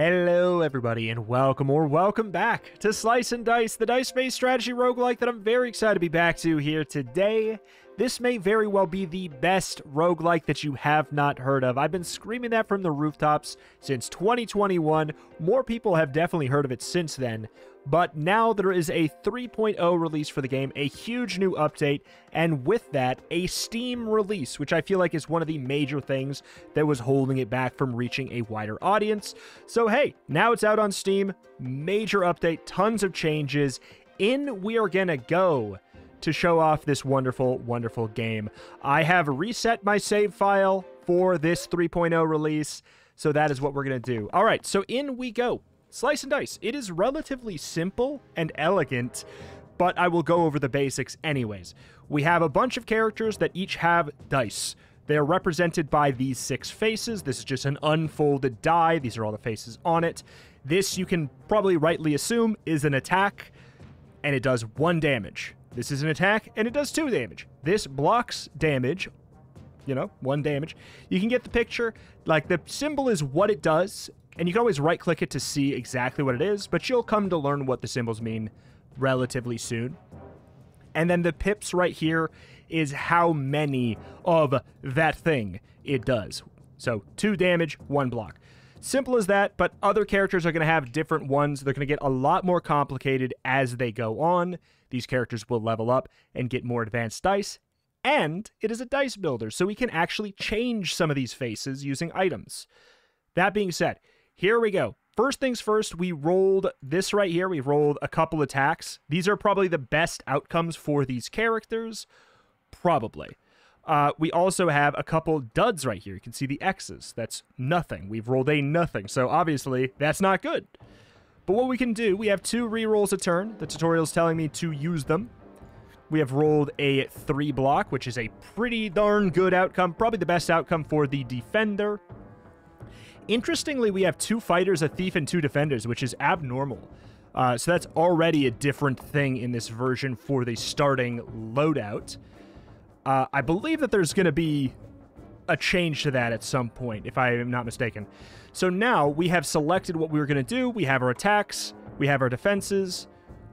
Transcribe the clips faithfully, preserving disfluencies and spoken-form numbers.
Hello everybody and welcome or welcome back to Slice and Dice, the dice-based strategy roguelike that I'm very excited to be back to here today. This may very well be the best roguelike that you have not heard of. I've been screaming that from the rooftops since twenty twenty-one. More people have definitely heard of it since then. But now there is a three point oh release for the game, a huge new update, and with that, a Steam release, which I feel like is one of the major things that was holding it back from reaching a wider audience. So hey, now it's out on Steam, major update, tons of changes. In we are gonna go to show off this wonderful, wonderful game. I have reset my save file for this three point oh release, so that is what we're gonna do. All right, so in we go. Slice and Dice. It is relatively simple and elegant, but I will go over the basics anyways. We have a bunch of characters that each have dice. They are represented by these six faces. This is just an unfolded die. These are all the faces on it. This, you can probably rightly assume, is an attack, and it does one damage. This is an attack, and it does two damage. This blocks damage, you know, one damage. You can get the picture. Like, the symbol is what it does, and you can always right-click it to see exactly what it is, but you'll come to learn what the symbols mean relatively soon. And then the pips right here is how many of that thing it does. So, two damage, one block. Simple as that, but other characters are going to have different ones. They're going to get a lot more complicated as they go on. These characters will level up and get more advanced dice. And it is a dice builder, so we can actually change some of these faces using items. That being said, here we go. First things first, we rolled this right here. We rolled a couple attacks. These are probably the best outcomes for these characters. Probably. Uh, we also have a couple duds right here. You can see the X's. That's nothing. We've rolled a nothing. So obviously, that's not good. But what we can do, we have two rerolls a turn. The tutorial is telling me to use them. We have rolled a three block, which is a pretty darn good outcome. Probably the best outcome for the defender. Interestingly, we have two fighters, a thief, and two defenders, which is abnormal. Uh, so that's already a different thing in this version for the starting loadout. Uh, I believe that there's going to be a change to that at some point, if I am not mistaken. So now we have selected what we were going to do. We have our attacks. We have our defenses.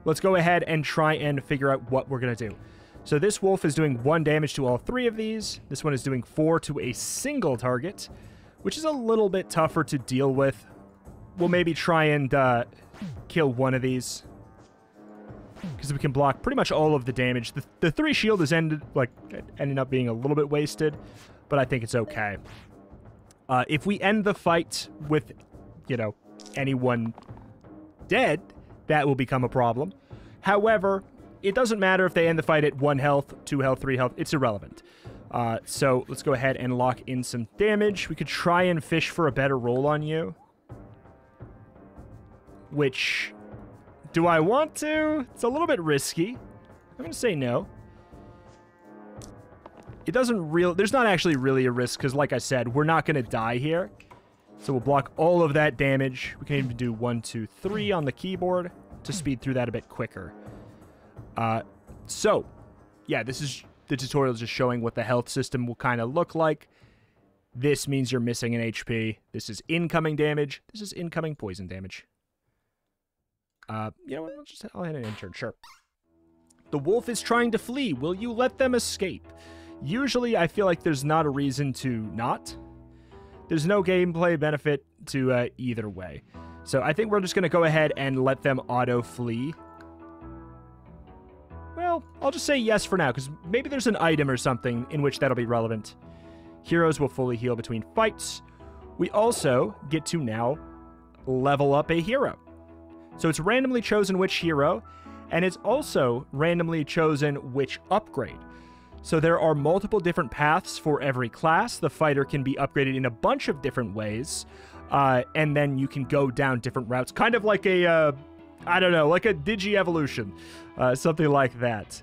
Let's go ahead and try and figure out what we're going to do. So this wolf is doing one damage to all three of these. This one is doing four to a single target, which is a little bit tougher to deal with. We'll maybe try and uh, kill one of these, because we can block pretty much all of the damage. The, the three shield is ended, like, ended up being a little bit wasted, but I think it's okay. Uh, if we end the fight with, you know, anyone dead, that will become a problem. However, it doesn't matter if they end the fight at one health, two health, three health. It's irrelevant. Uh, so let's go ahead and lock in some damage. We could try and fish for a better roll on you. Which, do I want to? It's a little bit risky. I'm going to say no. It doesn't real. There's not actually really a risk because, like I said, we're not going to die here. So we'll block all of that damage. We can even do one, two, three on the keyboard to speed through that a bit quicker. Uh, so, yeah, this is... The tutorial is just showing what the health system will kind of look like. This means you're missing an H P. This is incoming damage. This is incoming poison damage. Uh, you know what? I'll just I'll hit an intern. Sure. The wolf is trying to flee. Will you let them escape? Usually, I feel like there's not a reason to not. There's no gameplay benefit to uh, either way. So I think we're just going to go ahead and let them auto flee. Well, I'll just say yes for now, because maybe there's an item or something in which that'll be relevant. Heroes will fully heal between fights. We also get to now level up a hero. So it's randomly chosen which hero, and it's also randomly chosen which upgrade. So there are multiple different paths for every class. The fighter can be upgraded in a bunch of different ways, uh, and then you can go down different routes, kind of like a... Uh, I don't know, like a Digi Evolution, uh, something like that.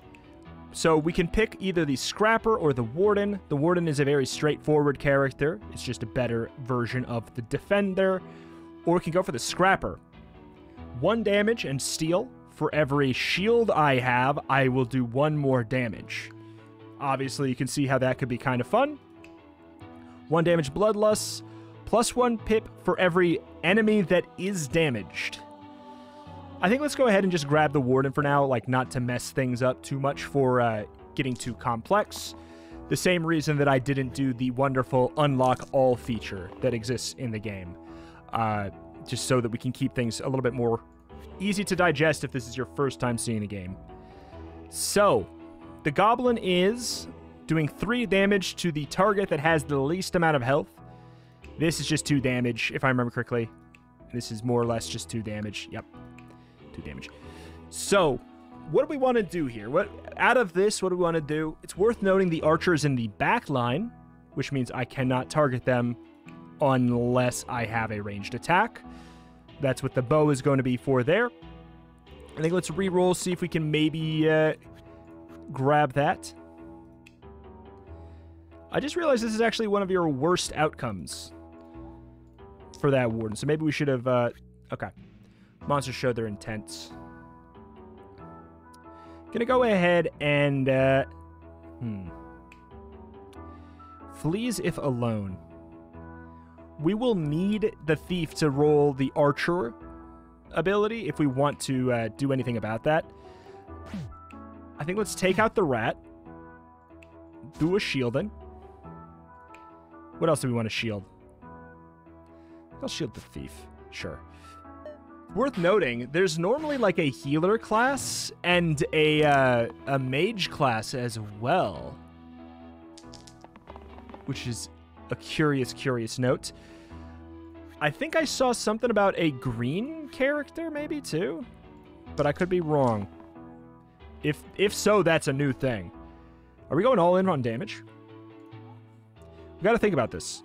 So we can pick either the Scrapper or the Warden. The Warden is a very straightforward character. It's just a better version of the Defender. Or we can go for the Scrapper. One damage and steal. For every shield I have, I will do one more damage. Obviously, you can see how that could be kind of fun. One damage Bloodlust. Plus one pip for every enemy that is damaged. I think let's go ahead and just grab the Warden for now, like, not to mess things up too much for uh, getting too complex. The same reason that I didn't do the wonderful unlock all feature that exists in the game. Uh, just so that we can keep things a little bit more easy to digest if this is your first time seeing the game. So, the Goblin is doing three damage to the target that has the least amount of health. This is just two damage, if I remember correctly. This is more or less just two damage. Yep. Two damage. So, what do we want to do here? What out of this, what do we want to do? It's worth noting the archer is in the back line, which means I cannot target them unless I have a ranged attack. That's what the bow is going to be for there. I think let's reroll, see if we can maybe uh, grab that. I just realized this is actually one of your worst outcomes for that Warden. So maybe we should have... Uh, okay. Monsters show their intents. Gonna go ahead and... Uh, hmm. Flees if alone. We will need the thief to roll the archer ability if we want to uh, do anything about that. I think let's take out the rat. Do a shielding. What else do we want to shield? I'll shield the thief. Sure. Worth noting, there's normally like a healer class and a, uh, a mage class as well. Which is a curious, curious note. I think I saw something about a green character maybe too, but I could be wrong. If, if so, that's a new thing. Are we going all in on damage? We got to think about this.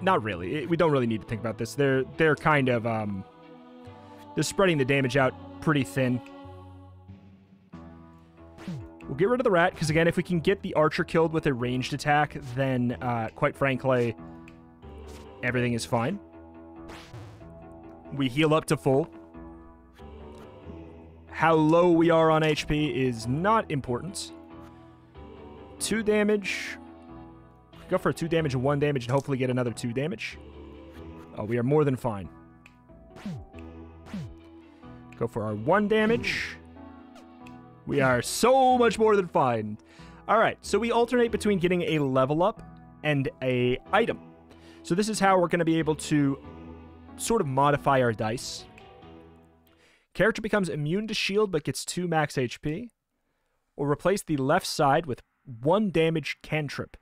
Not really. We don't really need to think about this. They're they're kind of um, they're spreading the damage out pretty thin. We'll get rid of the rat because again, if we can get the archer killed with a ranged attack, then uh, quite frankly, everything is fine. We heal up to full. How low we are on H P is not important. Two damage. Go for a two damage and one damage and hopefully get another two damage. Oh, we are more than fine. Go for our one damage. We are so much more than fine. All right, so we alternate between getting a level up and a item. So this is how we're going to be able to sort of modify our dice. Character becomes immune to shield but gets two max H P. Or replace the left side with one damage cantrip.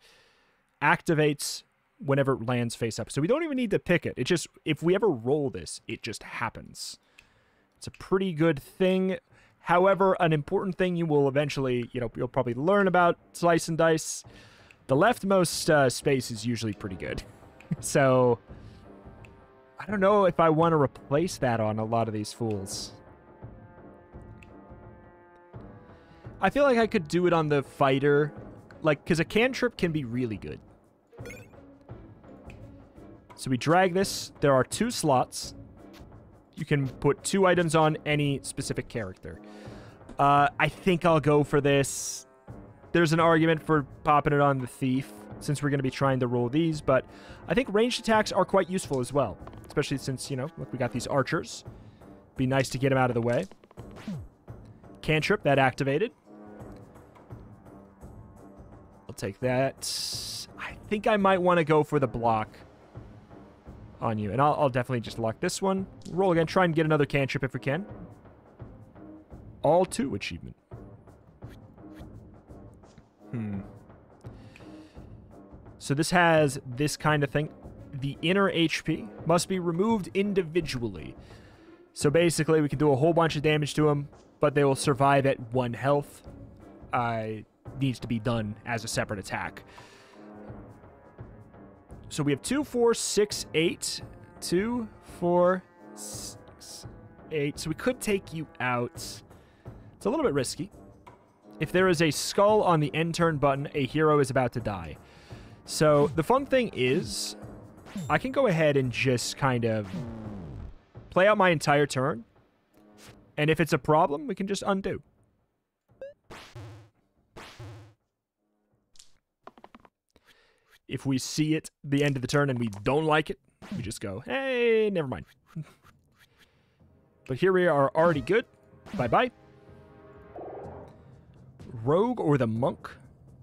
Activates whenever it lands face up. So we don't even need to pick it. It just, if we ever roll this, it just happens. It's a pretty good thing. However, an important thing you will eventually, you know, you'll probably learn about Slice and Dice. The leftmost uh, space is usually pretty good. So, I don't know if I want to replace that on a lot of these fools. I feel like I could do it on the fighter, like, because a cantrip can be really good. So we drag this. There are two slots. You can put two items on any specific character. Uh, I think I'll go for this. There's an argument for popping it on the thief, since we're going to be trying to roll these, but I think ranged attacks are quite useful as well. Especially since, you know, look, we got these archers. Be nice to get them out of the way. Cantrip, that activated. I'll take that. I think I might want to go for the block on you. And I'll, I'll definitely just lock this one. Roll again. Try and get another cantrip if we can. All two achievement. Hmm. So this has this kind of thing. The inner H P must be removed individually. So basically, we can do a whole bunch of damage to them, but they will survive at one health. I... needs to be done as a separate attack. So we have two, four, six, eight. Two, four, six, eight. So we could take you out. It's a little bit risky. If there is a skull on the end turn button, a hero is about to die. So the fun thing is, I can go ahead and just kind of play out my entire turn. And if it's a problem, we can just undo. If we see it the end of the turn and we don't like it, You just go, hey, never mind. But here we are already good. Bye-bye. Rogue or the Monk.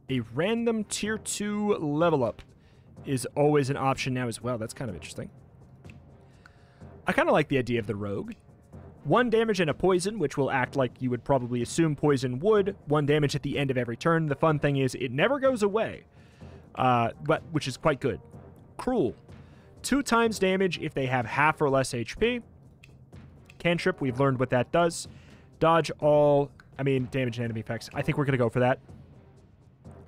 A random tier two level up is always an option now as well. That's kind of interesting. I kind of like the idea of the Rogue. One damage and a poison, which will act like you would probably assume poison would. One damage at the end of every turn. The fun thing is it never goes away, uh, but which is quite good. Cruel. Two times damage if they have half or less H P. Cantrip, we've learned what that does. Dodge all, I mean, damage and enemy effects. I think we're going to go for that.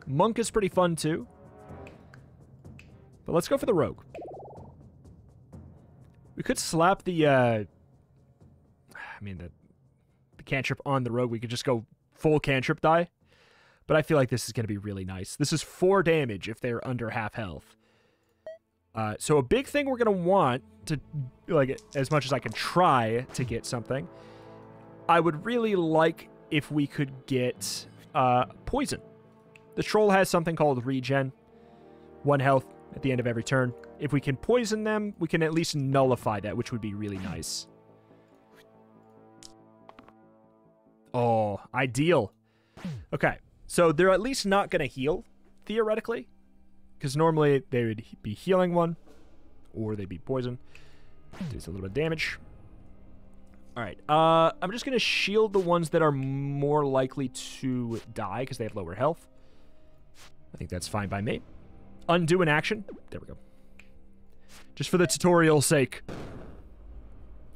Monk is pretty fun too. But let's go for the Rogue. We could slap the... Uh, I mean, the, the cantrip on the Rogue. We could just go full cantrip die. But I feel like this is going to be really nice. This is four damage if they're under half health. Uh, so a big thing we're going to want to, like, as much as I can try to get something, I would really like if we could get uh, poison. The troll has something called regen. One health at the end of every turn. If we can poison them, we can at least nullify that, which would be really nice. Oh, ideal. Okay, so they're at least not going to heal, theoretically. Because normally they would be healing one, or they'd be poison. Does a little bit of damage. Alright, uh, I'm just going to shield the ones that are more likely to die, because they have lower health. I think that's fine by me. Undo an action. There we go. Just for the tutorial's sake.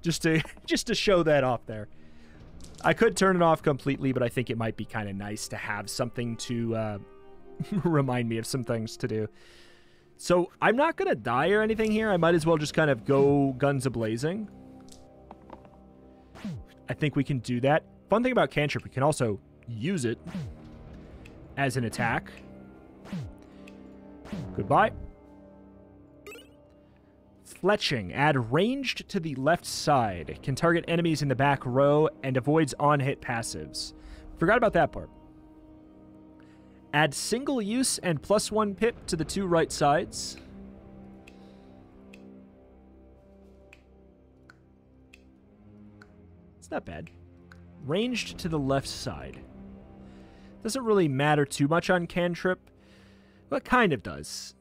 Just to, just to show that off there. I could turn it off completely, but I think it might be kind of nice to have something to uh, remind me of some things to do. So I'm not going to die or anything here. I might as well just kind of go guns a-blazing. I think we can do that. Fun thing about cantrip, we can also use it as an attack. Goodbye. Fletching. Add ranged to the left side. Can target enemies in the back row and avoids on-hit passives. Forgot about that part. Add single use and plus one pip to the two right sides. It's not bad. Ranged to the left side. Doesn't really matter too much on cantrip. Well, it kind of does.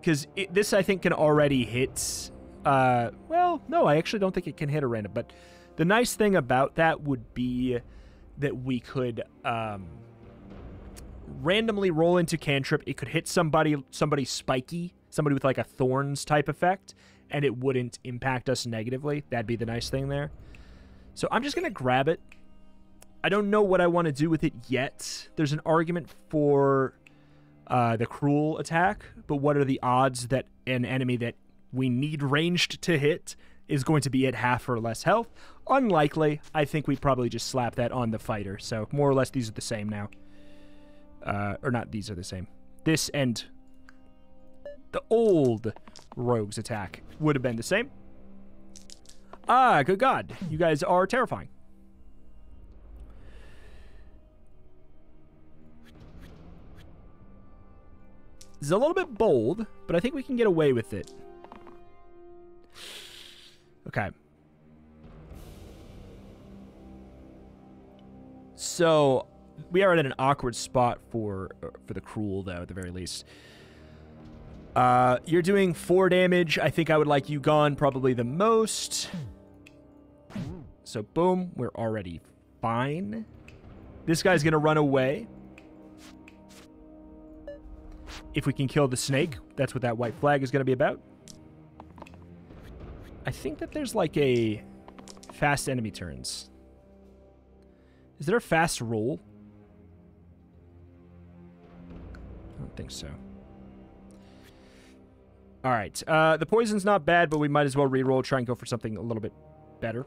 Because this, I think, can already hit... Uh, well, no, I actually don't think it can hit a random. But the nice thing about that would be that we could um, randomly roll into cantrip. It could hit somebody, somebody spiky, somebody with like a thorns type effect, and it wouldn't impact us negatively. That'd be the nice thing there. So I'm just going to grab it. I don't know what I want to do with it yet. There's an argument for... Uh, the cruel attack, but what are the odds that an enemy that we need ranged to hit is going to be at half or less health? Unlikely. I think we probably just slap that on the fighter. So more or less these are the same now. Uh, or not these are the same. This and the old rogue's attack would have been the same. Ah, good God. You guys are terrifying. It's a little bit bold, but I think we can get away with it. Okay. So, we are at an awkward spot for for the cruel, though, at the very least. Uh, you're doing four damage. I think I would like you gone probably the most. So, boom. We're already fine. This guy's going to run away. If we can kill the snake, that's what that white flag is going to be about. I think that there's like a fast enemy turns. Is there a fast roll? I don't think so. All right. Uh, the poison's not bad, but we might as well re-roll, try and go for something a little bit better.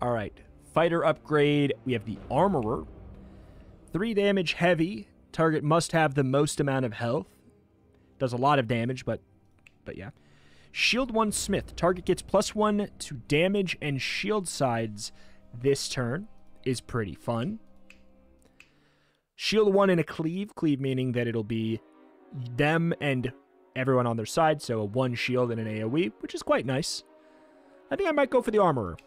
All right, fighter upgrade. We have the armorer. Three damage heavy. Target must have the most amount of health. Does a lot of damage, but but yeah. Shield one smith. Target gets plus one to damage and shield sides this turn. Is pretty fun. shield one and a cleave. Cleave meaning that it'll be them and everyone on their side, so a one shield and an AoE, which is quite nice. I think I might go for the Armorer.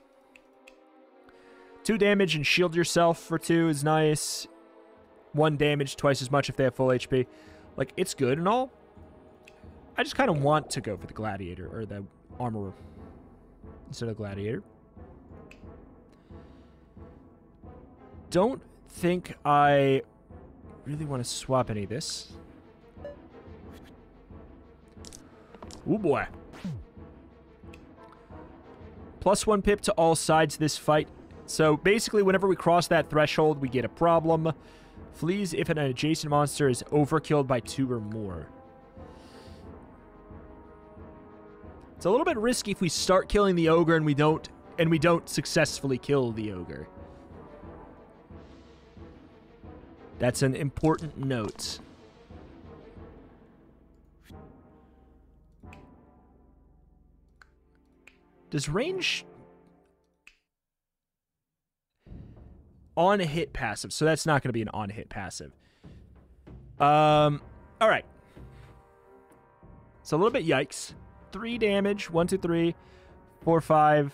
Two damage and shield yourself for two is nice. One damage, twice as much if they have full H P. Like, it's good and all. I just kind of want to go for the Gladiator, or the Armorer, instead of Gladiator. Don't think I really want to swap any of this. Oh boy. Plus one pip to all sides this fight. So basically, whenever we cross that threshold, we get a problem. Flees if an adjacent monster is overkilled by two or more. It's a little bit risky if we start killing the ogre and we don't and we don't successfully kill the ogre. That's an important note. Does range on hit passive? So that's not going to be an on hit passive. Um, all right. It's a little bit yikes. Three damage. One, two, three, four, five.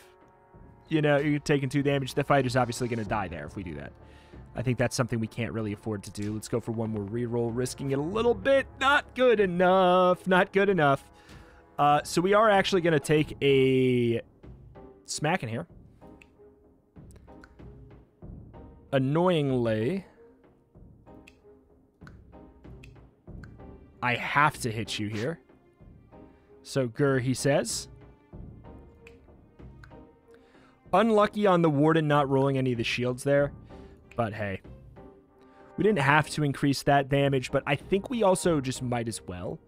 You know, you're taking two damage. The fighter's obviously going to die there if we do that. I think that's something we can't really afford to do. Let's go for one more reroll, risking it a little bit. Not good enough. Not good enough. Uh, so we are actually going to take a smack in here. Annoyingly, I have to hit you here. So, Gur, he says. Unlucky on the Warden not rolling any of the shields there. But, hey. We didn't have to increase that damage, but I think we also just might as well.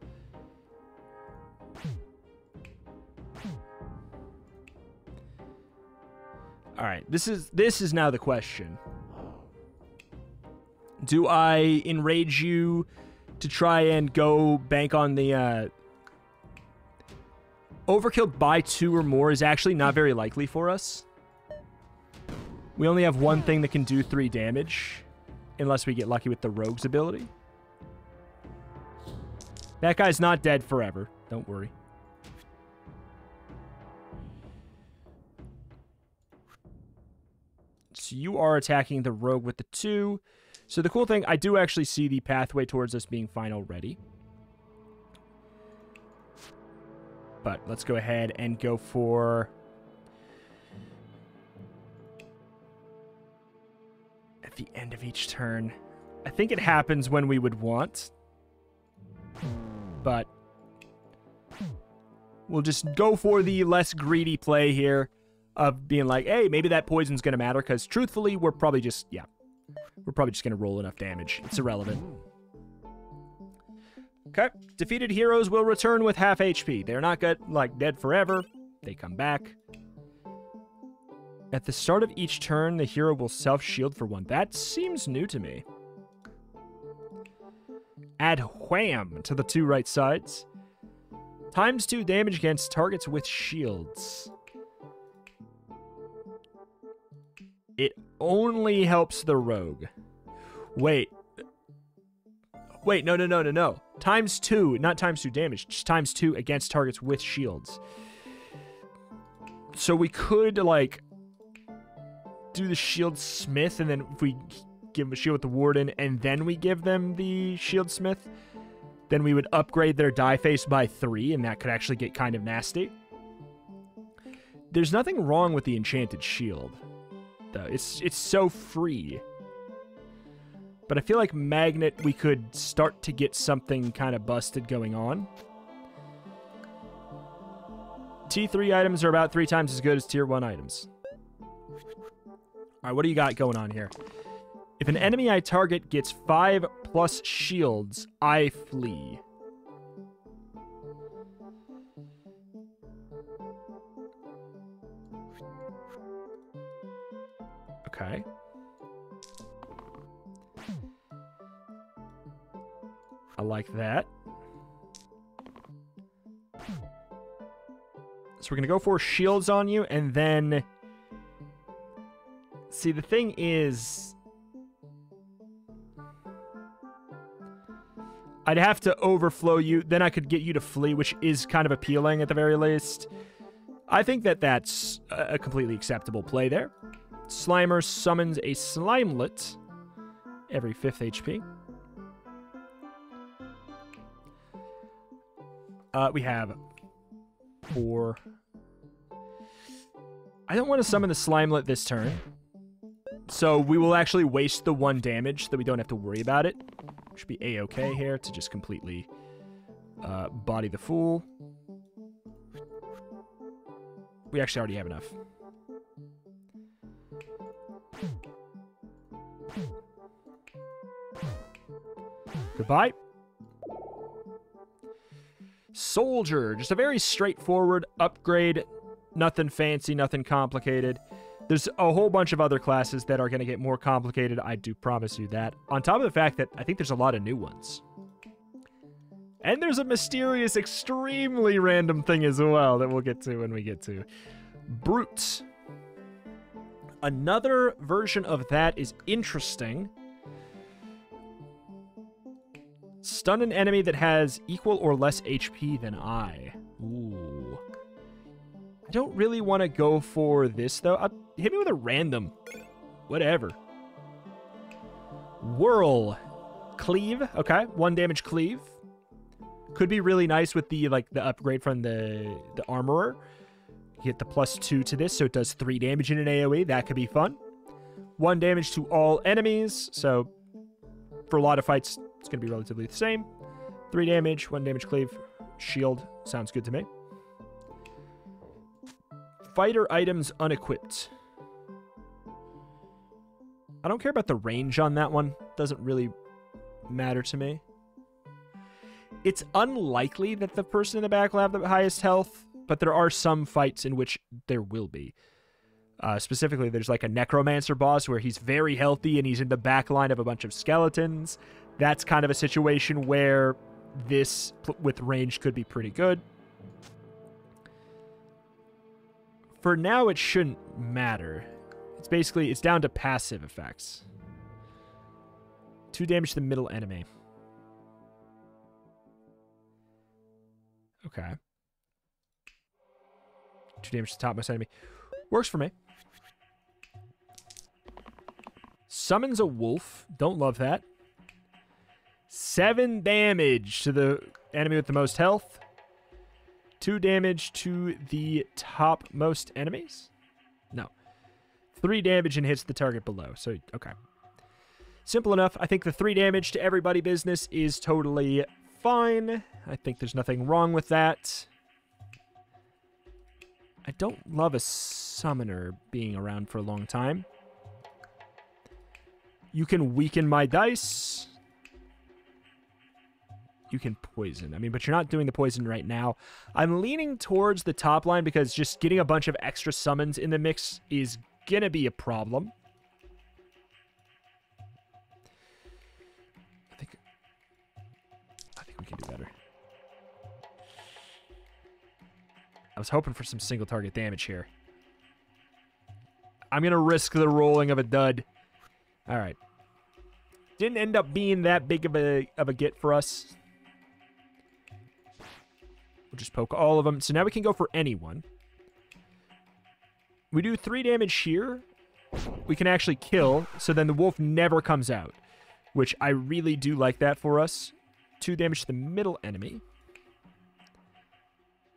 Alright, this is this is now the question. Do I enrage you to try and go bank on the... Uh... Overkill by two or more is actually not very likely for us. We only have one thing that can do three damage, unless we get lucky with the rogue's ability. That guy's not dead forever. Don't worry. So you are attacking the rogue with the two. So the cool thing, I do actually see the pathway towards us being fine already. But let's go ahead and go for... At the end of each turn. I think it happens when we would want. But... We'll just go for the less greedy play here. Of being like, hey, maybe that poison's going to matter. Because truthfully, we're probably just, yeah. We're probably just going to roll enough damage. It's irrelevant. Okay. Defeated heroes will return with half H P. They're not good, like, dead forever. They come back. At the start of each turn, the hero will self-shield for one. That seems new to me. Add wham to the two right sides. Times two damage against targets with shields. It only helps the rogue. Wait. Wait, no, no, no, no, no. Times two, not times two damage. Just times two against targets with shields. So we could, like, do the shield smith, and then if we give them a shield with the warden, and then we give them the shield smith, then we would upgrade their die face by three, and that could actually get kind of nasty. There's nothing wrong with the enchanted shield. Though it's it's so free, but I feel like magnet we could start to get something kind of busted going on. T three items are about three times as good as tier one items. All right, what do you got going on here? If an enemy I target gets five plus shields, I flee. Okay. I like that. So we're going to go for shields on you, and then... See, the thing is... I'd have to overflow you. Then I could get you to flee, which is kind of appealing at the very least. I think that that's a completely acceptable play there. Slimer summons a Slimelet every fifth H P. Uh, we have four. I don't want to summon the Slimelet this turn. So we will actually waste the one damage that we don't have to worry about it. Should be A-okay here to just completely uh, body the fool. We actually already have enough. Goodbye. Soldier. Just a very straightforward upgrade. Nothing fancy, nothing complicated. There's a whole bunch of other classes that are going to get more complicated. I do promise you that. On top of the fact that I think there's a lot of new ones. And there's a mysterious, extremely random thing as well that we'll get to when we get to Brute. Another version of that is interesting. Stun an enemy that has equal or less H P than I. Ooh. I don't really want to go for this, though. I'll hit me with a random. Whatever. Whirl. Cleave. Okay. One damage cleave. Could be really nice with the, like, the upgrade from the, the armorer. Get the plus two to this, so it does three damage in an AoE. That could be fun. One damage to all enemies. So, for a lot of fights, it's going to be relatively the same. Three damage, one damage cleave. Shield. Sounds good to me. Fighter items unequipped. I don't care about the range on that one. Doesn't really matter to me. It's unlikely that the person in the back will have the highest health, but there are some fights in which there will be. Uh, specifically, there's like a Necromancer boss where he's very healthy and he's in the back line of a bunch of skeletons. That's kind of a situation where this with range could be pretty good. For now, it shouldn't matter. It's basically, it's down to passive effects. Two damage to the middle enemy. Okay. Two damage to the topmost enemy. Works for me. Summons a wolf. Don't love that. Seven damage to the enemy with the most health. Two damage to the topmost enemies? No. Three damage and hits the target below. So, okay. Simple enough. I think the three damage to everybody business is totally fine. I think there's nothing wrong with that. I don't love a summoner being around for a long time. You can weaken my dice. You can poison. I mean, but you're not doing the poison right now. I'm leaning towards the top line because just getting a bunch of extra summons in the mix is going to be a problem. I think, I think we can do better. I was hoping for some single target damage here. I'm going to risk the rolling of a dud. All right. Didn't end up being that big of a, of a get for us. We'll just poke all of them. So now we can go for anyone. We do three damage here. We can actually kill. So then the wolf never comes out. Which I really do like that for us. Two damage to the middle enemy.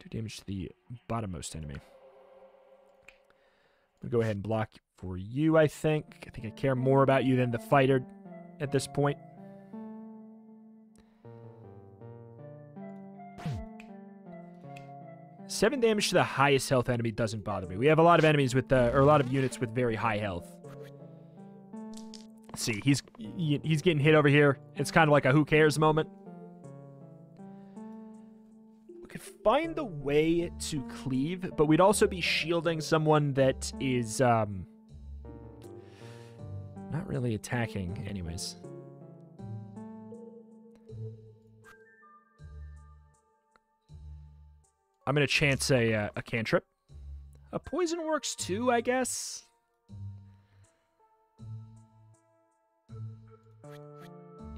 Two damage to the bottommost enemy. I'm going to go ahead and block for you, I think. I think I care more about you than the fighter at this point. Seven damage to the highest health enemy doesn't bother me. We have a lot of enemies with, uh, or a lot of units with very high health. Let's see, he's he's getting hit over here. It's kind of like a who cares moment. We could find a way to cleave, but we'd also be shielding someone that is um, not really attacking, anyways. I'm going to chance a, uh, a cantrip. A poison works too, I guess.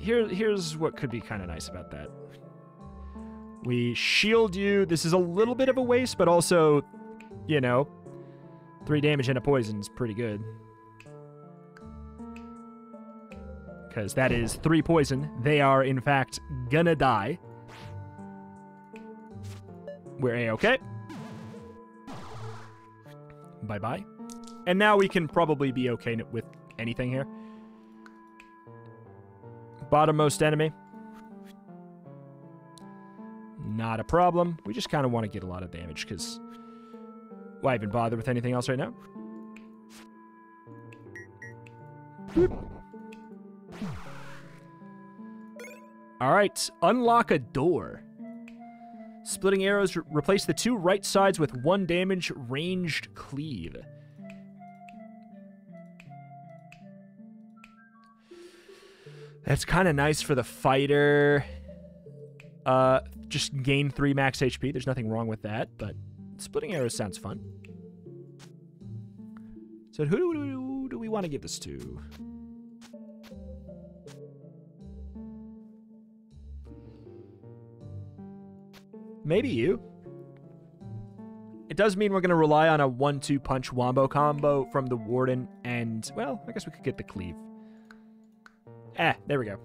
here, here's what could be kind of nice about that. We shield you. This is a little bit of a waste, but also, you know, three damage and a poison is pretty good. Because that is three poison. They are, in fact, gonna die. We're A-okay. Bye-bye. And now we can probably be okay with anything here. Bottommost enemy. Not a problem. We just kind of want to get a lot of damage, because why even bother with anything else right now? Alright, unlock a door. Splitting arrows, re replace the two right sides with one damage ranged cleave. That's kind of nice for the fighter. Uh, just gain three max H P. There's nothing wrong with that, but splitting arrows sounds fun. So who do, who do we want to give this to? Maybe you. It does mean we're going to rely on a one two punch wombo combo from the Warden, and, well, I guess we could get the cleave. Ah, there we go.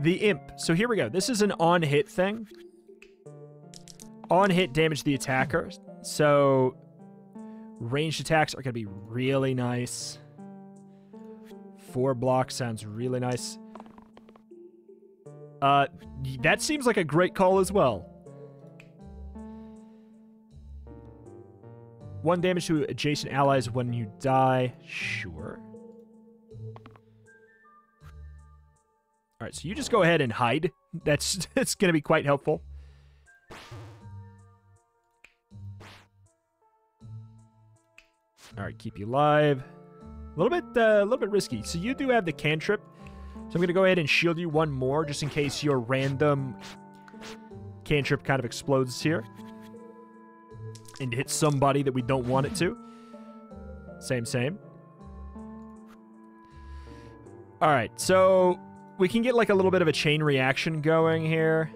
The Imp. So here we go. This is an on-hit thing. On-hit damage the attacker. So ranged attacks are going to be really nice. Four blocks sounds really nice. Uh, that seems like a great call as well. One damage to adjacent allies when you die. Sure. All right, so you just go ahead and hide. That's that's going to be quite helpful. All right, keep you alive. A little bit, uh, a little bit risky. So you do have the cantrip. So I'm going to go ahead and shield you one more just in case your random cantrip kind of explodes here and hits somebody that we don't want it to. Same, same. All right, so we can get like a little bit of a chain reaction going here.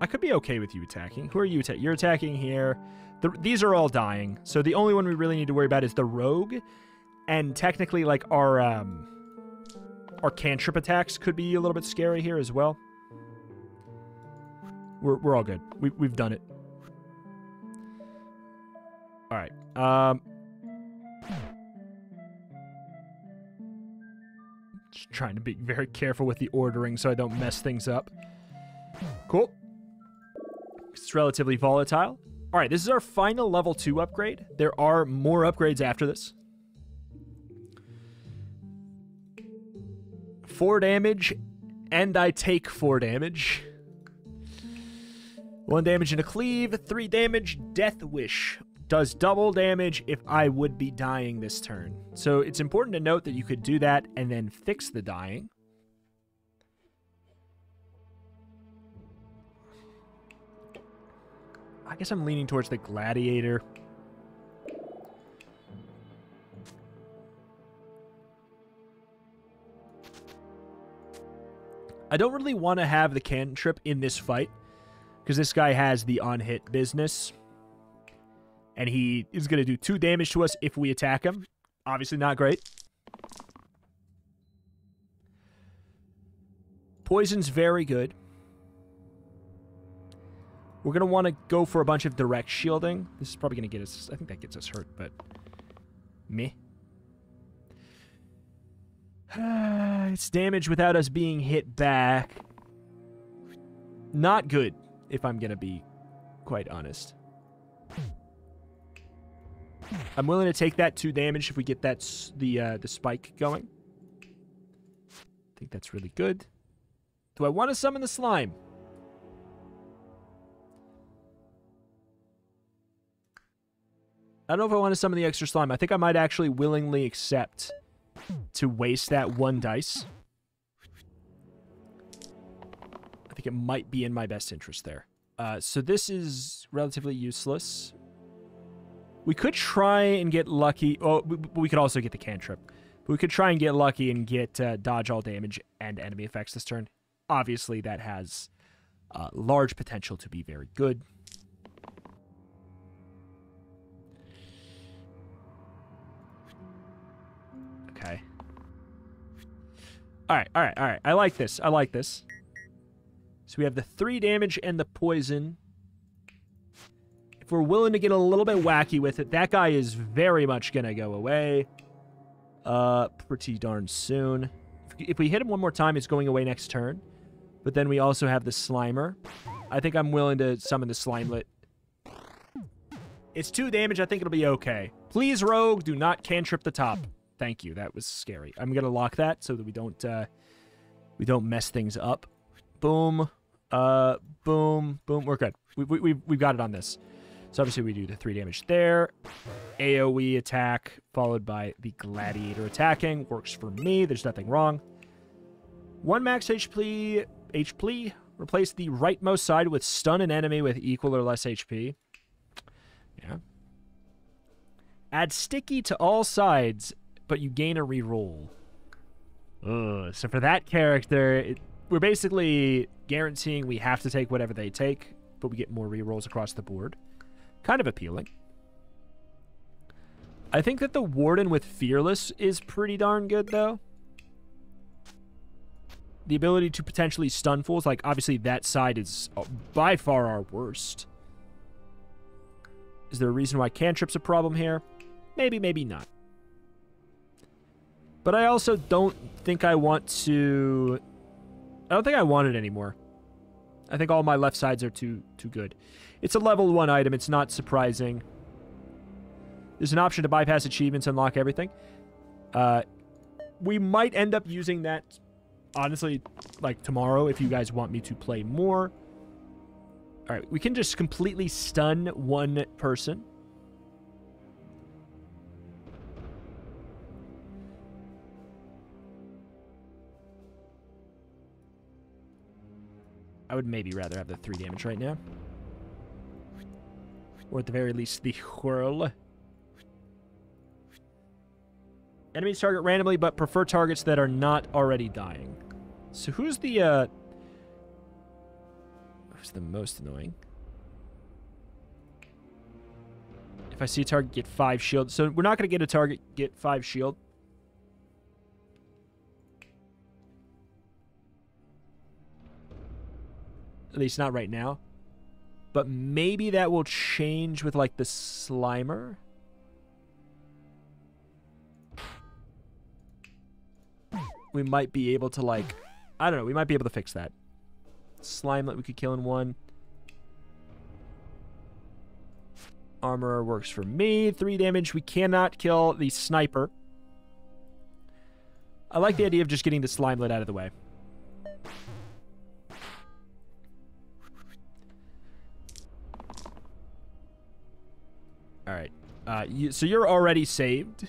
I could be okay with you attacking. Who are you attacking? You're attacking here. The, these are all dying, so the only one we really need to worry about is the rogue, and technically, like, our, um, our cantrip attacks could be a little bit scary here as well. We're, we're all good. We, we've done it. All right. Um... Just trying to be very careful with the ordering so I don't mess things up. Cool. It's relatively volatile. All right, this is our final level two upgrade. There are more upgrades after this. Four damage, and I take four damage. One damage and a cleave, three damage, Death Wish. Does double damage if I would be dying this turn. So it's important to note that you could do that and then fix the dying. I guess I'm leaning towards the gladiator. I don't really want to have the cantrip in this fight because this guy has the on-hit business. And he is going to do two damage to us if we attack him. Obviously not great. Poison's very good. We're going to want to go for a bunch of direct shielding. This is probably going to get us... I think that gets us hurt, but... meh. It's damage without us being hit back. Not good, if I'm going to be quite honest. I'm willing to take that two damage if we get that the uh, the spike going. I think that's really good. Do I want to summon the slime? I don't know if I want to summon the extra slime. I think I might actually willingly accept to waste that one dice. I think it might be in my best interest there. Uh, so this is relatively useless. We could try and get lucky. Oh, we, we could also get the cantrip. But we could try and get lucky and get uh, dodge all damage and enemy effects this turn. Obviously, that has uh, large potential to be very good. Okay. All right, all right, all right. I like this. I like this. So we have the three damage and the poison. If we're willing to get a little bit wacky with it, that guy is very much going to go away uh, pretty darn soon. If, if we hit him one more time, it's going away next turn. But then we also have the Slimer. I think I'm willing to summon the Slimelet. It's two damage. I think it'll be okay. Please, Rogue, do not cantrip the top. Thank you. That was scary. I'm going to lock that so that we don't, uh, we don't mess things up. Boom. Uh, boom. Boom. We're good. We, we, we've, we've got it on this. So obviously we do the three damage there. AoE attack followed by the gladiator attacking. Works for me. There's nothing wrong. One max H P. H P. Replace the rightmost side with stun an enemy with equal or less H P. Yeah. Add sticky to all sides, but you gain a reroll. Ugh. So for that character, it, we're basically guaranteeing we have to take whatever they take, but we get more rerolls across the board. Kind of appealing. I think that the Warden with Fearless is pretty darn good, though. The ability to potentially stun fools, like, obviously that side is by far our worst. Is there a reason why cantrip's a problem here? Maybe, maybe not. But I also don't think I want to... I don't think I want it anymore. I think all my left sides are too too good. It's a level one item. It's not surprising. There's an option to bypass achievements, unlock everything. Uh, we might end up using that, honestly, like tomorrow if you guys want me to play more. All right, we can just completely stun one person. I would maybe rather have the three damage right now. Or at the very least, the whirl. Enemies target randomly, but prefer targets that are not already dying. So who's the, uh... who's the most annoying? If I see a target, get five shield. So we're not going to get a target, get five shield. At least not right now. But maybe that will change with, like, the Slimer. We might be able to, like... I don't know. We might be able to fix that. Slimelet we could kill in one. Armorer works for me. Three damage. We cannot kill the Sniper. I like the idea of just getting the Slimelet out of the way. All right, uh, you, so you're already saved,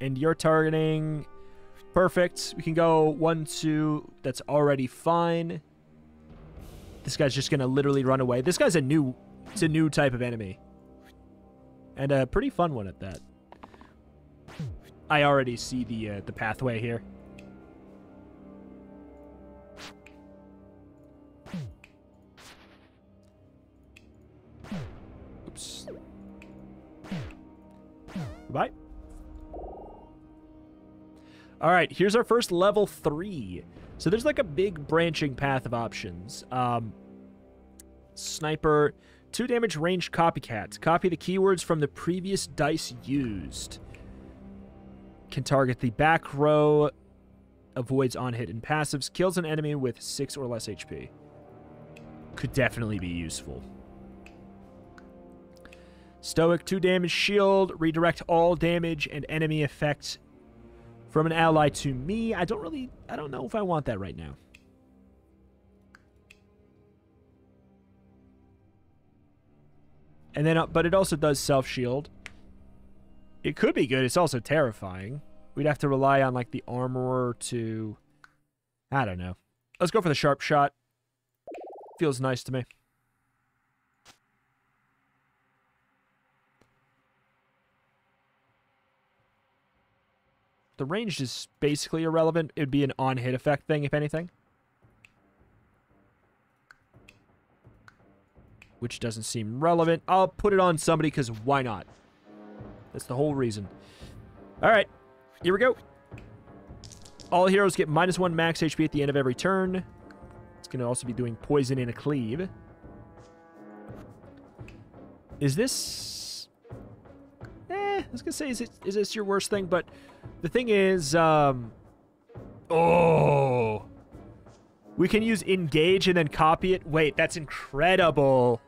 and you're targeting. Perfect. We can go one, two. That's already fine. This guy's just gonna literally run away. This guy's a new, it's a new type of enemy, and a pretty fun one at that. I already see the uh, the pathway here. Oops. Goodbye. All right, here's our first level three. So there's like a big branching path of options. Um, sniper, two damage range copycat. Copy the keywords from the previous dice used. Can target the back row. Avoids on hit and passives. Kills an enemy with six or less H P. Could definitely be useful. Stoic, two damage shield, redirect all damage and enemy effects from an ally to me. I don't really, I don't know if I want that right now. And then, but it also does self-shield. It could be good. It's also terrifying. We'd have to rely on like the armorer to, I don't know. Let's go for the sharp shot. Feels nice to me. The range is basically irrelevant. It would be an on-hit effect thing, if anything. Which doesn't seem relevant. I'll put it on somebody, because why not? That's the whole reason. Alright, here we go. All heroes get minus one max H P at the end of every turn. It's going to also be doing poison and a cleave. Is this... Eh, I was going to say, is, it, is this your worst thing? But the thing is... Um... Oh... We can use engage and then copy it. Wait, that's incredible.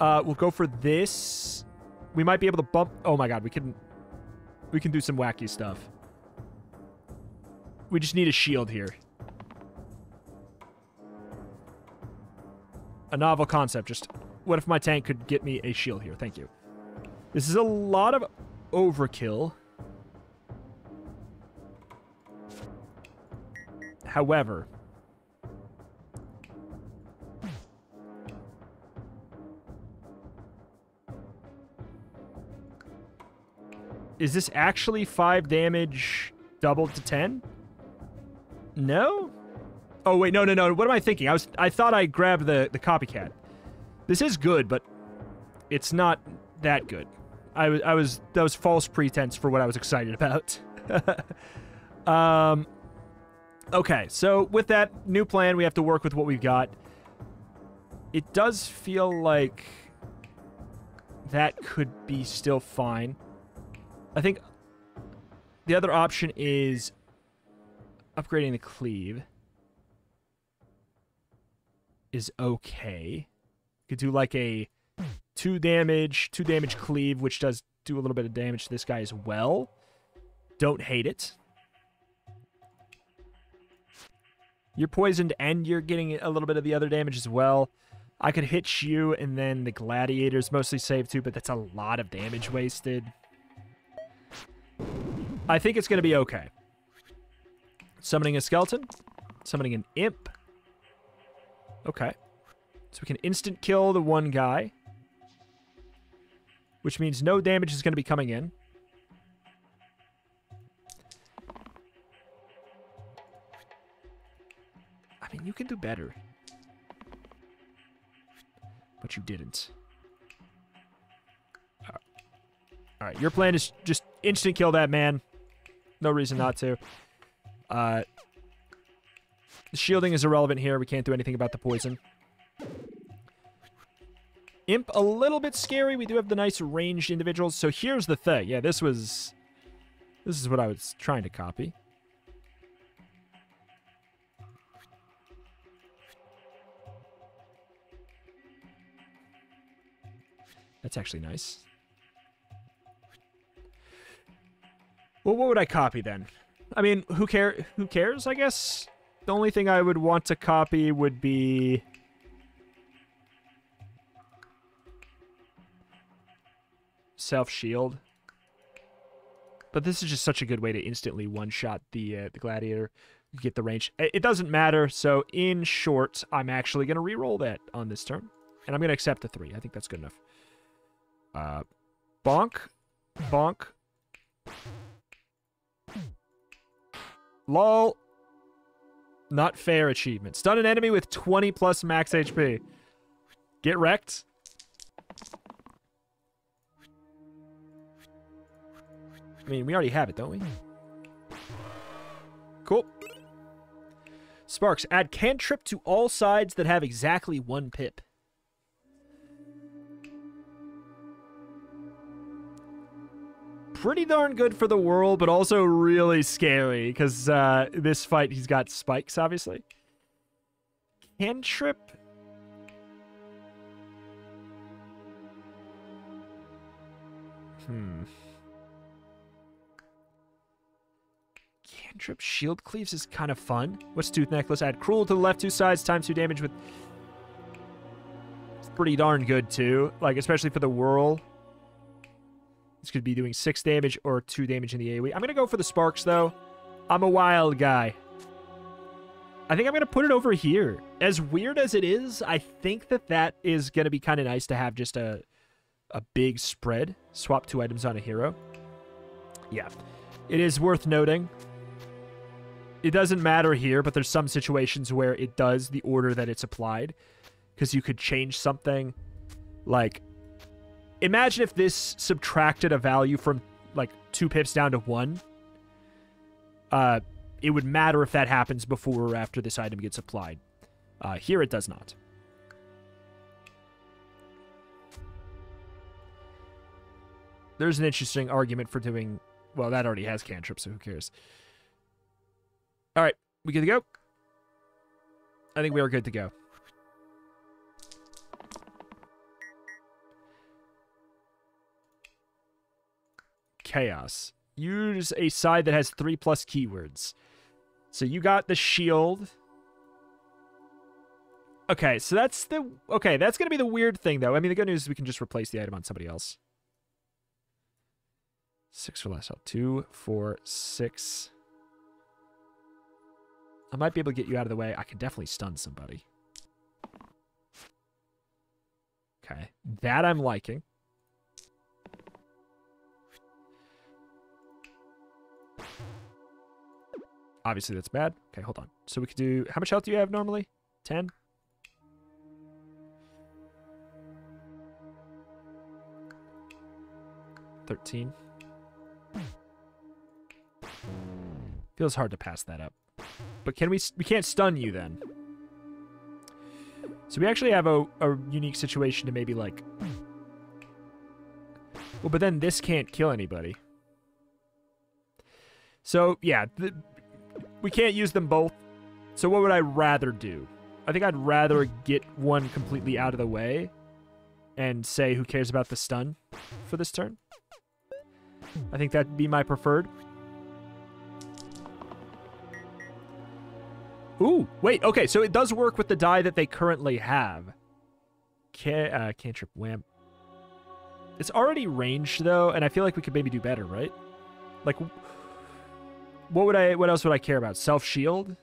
Uh, we'll go for this. We might be able to bump... Oh my god, we can... We can do some wacky stuff. We just need a shield here. A novel concept, just... What if my tank could get me a shield here? Thank you. This is a lot of overkill. However, is this actually five damage doubled to ten? No? Oh wait, no, no, no. What am I thinking? I was I thought I grabbed the, the copycat. This is good, but it's not that good. I was I was that was false pretense for what I was excited about. um Okay, so with that new plan, we have to work with what we've got. It does feel like that could be still fine. I think the other option is upgrading the cleave is okay. Could do like a two damage, two damage cleave, which does do a little bit of damage to this guy as well. Don't hate it. You're poisoned, and you're getting a little bit of the other damage as well. I could hit you, and then the gladiator's mostly saved too, but that's a lot of damage wasted. I think it's going to be okay. Summoning a skeleton. Summoning an imp. Okay. So we can instant kill the one guy. Which means no damage is going to be coming in. I mean, you can do better. But you didn't. Alright, All right, your plan is just instant kill that man. No reason not to. Uh, the shielding is irrelevant here. We can't do anything about the poison. Imp, a little bit scary. We do have the nice ranged individuals. So here's the thing. Yeah, this was... This is what I was trying to copy. That's actually nice. Well, what would I copy then? I mean, who care? Who cares, I guess? The only thing I would want to copy would be... self-shield. But this is just such a good way to instantly one-shot the, uh, the gladiator. You get the range. It doesn't matter, so in short, I'm actually going to reroll that on this turn. And I'm going to accept the three. I think that's good enough. Uh, bonk, bonk, lol, not fair achievement. Stun an enemy with twenty plus max H P. Get wrecked. I mean, we already have it, don't we? Cool. Sparks, add cantrip to all sides that have exactly one pip. Pretty darn good for the world, but also really scary, because uh, this fight, he's got spikes, obviously. Cantrip? Hmm. Cantrip shield cleaves is kind of fun. What's Tooth Necklace? Add cruel to the left two sides, times two damage with... It's pretty darn good, too. Like, especially for the whirl. This could be doing six damage or two damage in the AoE. I'm going to go for the sparks, though. I'm a wild guy. I think I'm going to put it over here. As weird as it is, I think that that is going to be kind of nice to have just a, a big spread. Swap two items on a hero. Yeah. It is worth noting. It doesn't matter here, but there's some situations where it does, the order that it's applied, because you could change something. Like, imagine if this subtracted a value from, like, two pips down to one. Uh, it would matter if that happens before or after this item gets applied. Uh, here it does not. There's an interesting argument for doing... Well, that already has cantrip, so who cares? All right, we good to go? I think we are good to go. Chaos. Use a side that has three plus keywords. So you got the shield. Okay, so that's the... Okay, that's going to be the weird thing, though. I mean, the good news is we can just replace the item on somebody else. Six or less. Two, four, six. I might be able to get you out of the way. I could definitely stun somebody. Okay. That I'm liking. Obviously, that's bad. Okay, hold on. So we could do... How much health do you have normally? Ten? Thirteen? Feels hard to pass that up. But can we... We can't stun you then. So we actually have a, a unique situation to maybe like... Well, but then this can't kill anybody. So, yeah. The, we can't use them both. So what would I rather do? I think I'd rather get one completely out of the way and say who cares about the stun for this turn. I think that'd be my preferred. Ooh, wait, okay, so it does work with the die that they currently have. Can, uh, cantrip wham. It's already ranged, though, and I feel like we could maybe do better, right? Like, what would I? What else would I care about? Self-shield?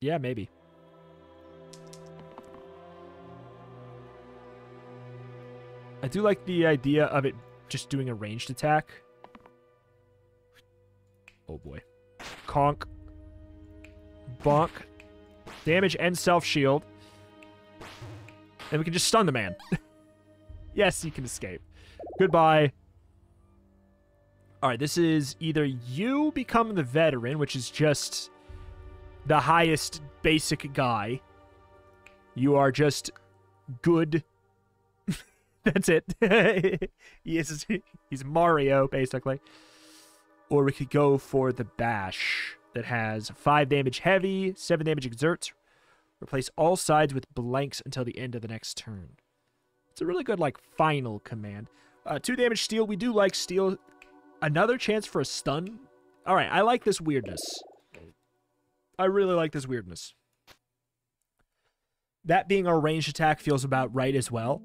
Yeah, maybe. I do like the idea of it just doing a ranged attack. Oh, boy. Conk. Bonk. Damage and self-shield. And we can just stun the man. Yes, he can escape. Goodbye. All right, this is either you become the veteran, which is just the highest basic guy. You are just good. That's it. He is, he's Mario, basically. Or we could go for the bash that has five damage heavy, seven damage exert. Replace all sides with blanks until the end of the next turn. It's a really good, like, final command. Uh, two damage steal. We do like steal. Another chance for a stun. All right, I like this weirdness. I really like this weirdness. That being our ranged attack feels about right as well.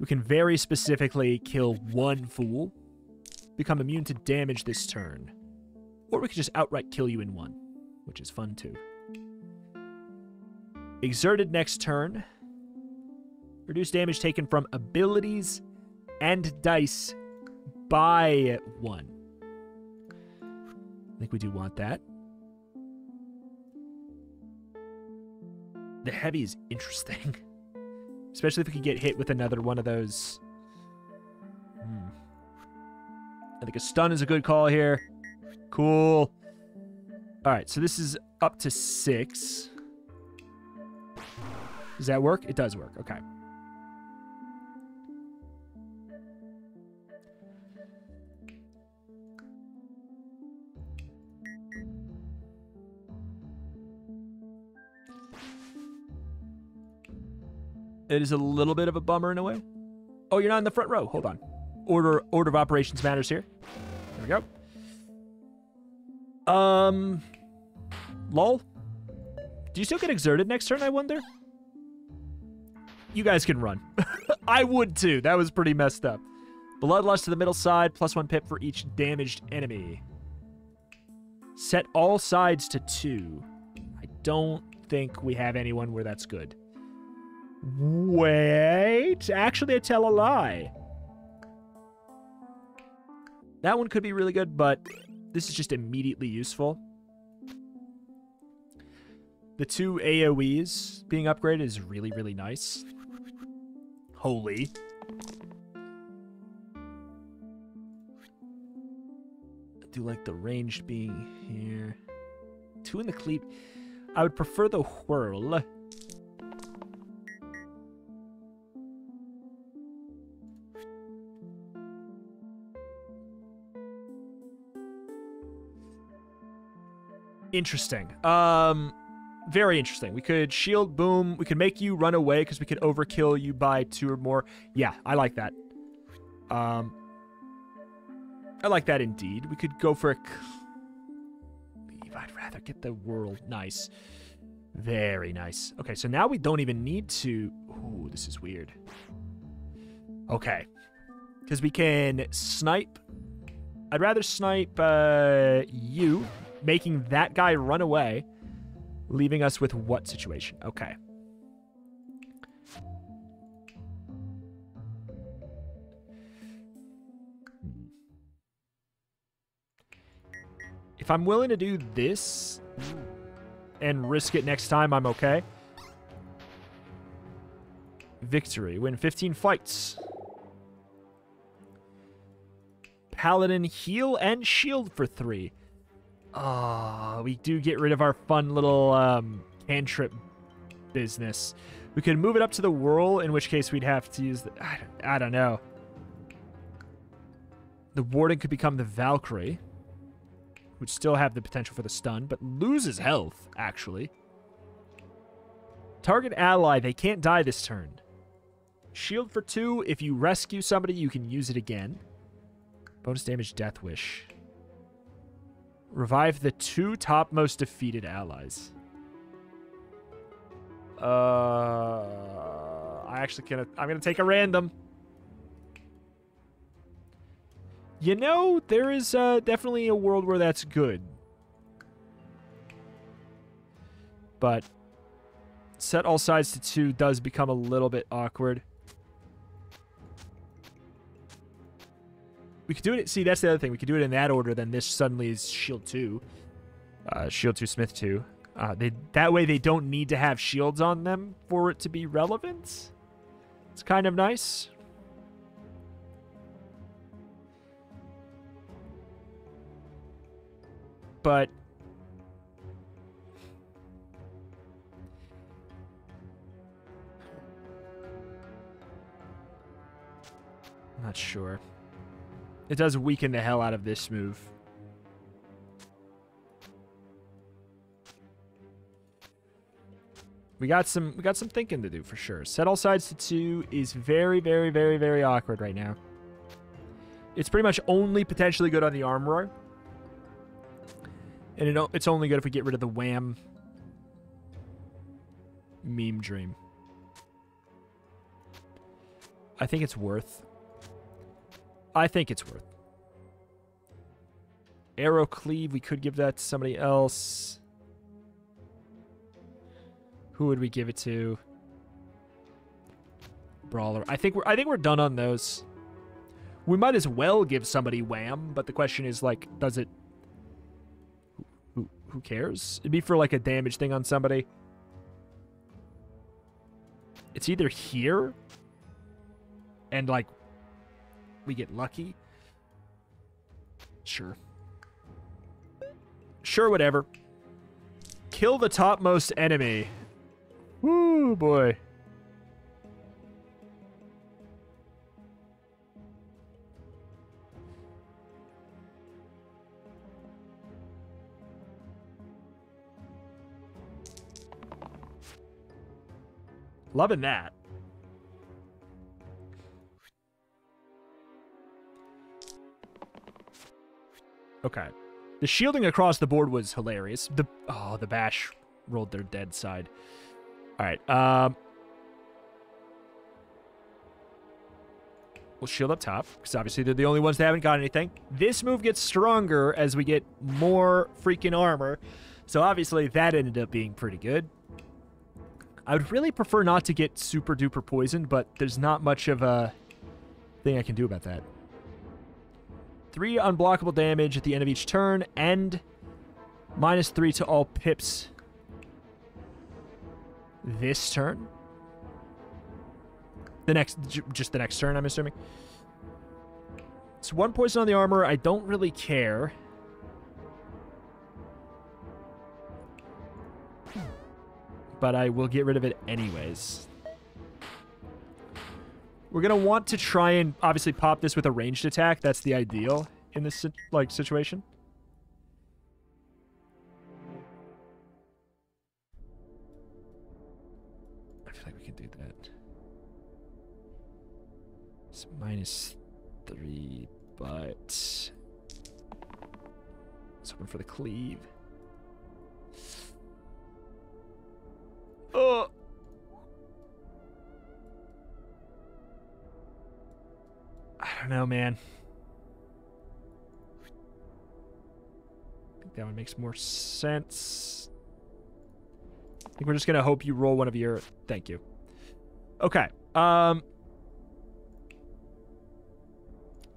We can very specifically kill one fool. Become immune to damage this turn. Or we could just outright kill you in one, which is fun too. Exerted next turn. Reduce damage taken from abilities and dice by one. I think we do want that. The heavy is interesting. Especially if we could get hit with another one of those... Hmm. I think a stun is a good call here. Cool. All right, so this is up to six. Does that work? It does work. Okay. It is a little bit of a bummer in a way. Oh, you're not in the front row. Hold on. Order order of operations matters here. There we go. Um, lol. Do you still get exerted next turn, I wonder? You guys can run. I would too. That was pretty messed up. Bloodlust to the middle side, plus one pip for each damaged enemy. Set all sides to two. I don't think we have anyone where that's good. Wait. Actually, I tell a lie. That one could be really good, but this is just immediately useful. The two A O Es being upgraded is really, really nice. Holy. I do like the ranged being here. Two in the cleave. I would prefer the whirl. Interesting. Um, very interesting. We could shield boom. We could make you run away because we could overkill you by two or more. Yeah, I like that. Um, I like that indeed. We could go for a cleave. I'd rather get the whirl. Nice. Very nice. Okay, so now we don't even need to... Ooh, this is weird. Okay. Because we can snipe. I'd rather snipe uh, you... making that guy run away, leaving us with what situation? Okay. If I'm willing to do this and risk it next time, I'm okay. Victory. Win fifteen fights. Paladin heal and shield for three. Ah, oh, we do get rid of our fun little um, cantrip business. We could move it up to the whirl, in which case we'd have to use the... I don't, I don't know. The Warden could become the Valkyrie, which still have the potential for the stun, but loses health, actually. Target ally, they can't die this turn. Shield for two. If you rescue somebody, you can use it again. Bonus damage, Death Wish. Revive the two topmost defeated allies. Uh, I actually can't... I'm going to take a random. You know, there is uh, definitely a world where that's good. But set all sides to two does become a little bit awkward. We could do it... See, that's the other thing. We could do it in that order. Then this suddenly is shield two. Uh, shield two, smith two. Uh, they, that way they don't need to have shields on them for it to be relevant. It's kind of nice. But... I'm not sure. It does weaken the hell out of this move. We got some we got some thinking to do for sure. Set all sides to two is very, very, very, very awkward right now. It's pretty much only potentially good on the Armorer. And it, it's only good if we get rid of the wham meme dream. I think it's worth... I think it's worth. Arrow cleave, we could give that to somebody else. Who would we give it to? Brawler. I think we're I think we're done on those. We might as well give somebody wham, but the question is like, does it who who, who cares? It'd be for like a damage thing on somebody. It's either here and like we get lucky. Sure. Sure, whatever. Kill the topmost enemy. Woo, boy. Loving that. Okay. The shielding across the board was hilarious. The oh, the bash rolled their dead side. All right. Um, we'll shield up top, because obviously they're the only ones that haven't got anything. This move gets stronger as we get more freaking armor. So obviously that ended up being pretty good. I would really prefer not to get super duper poisoned, but there's not much of a thing I can do about that. three unblockable damage at the end of each turn, and minus three to all pips this turn. The next, just the next turn, I'm assuming. It's one poison on the armor. I don't really care. But I will get rid of it anyways. We're going to want to try and obviously pop this with a ranged attack. That's the ideal in this like situation. I feel like we can do that. It's minus three, but let's open for the cleave. Oh. I don't know, man. I think that one makes more sense. I think we're just gonna hope you roll one of your. Thank you. Okay. Um.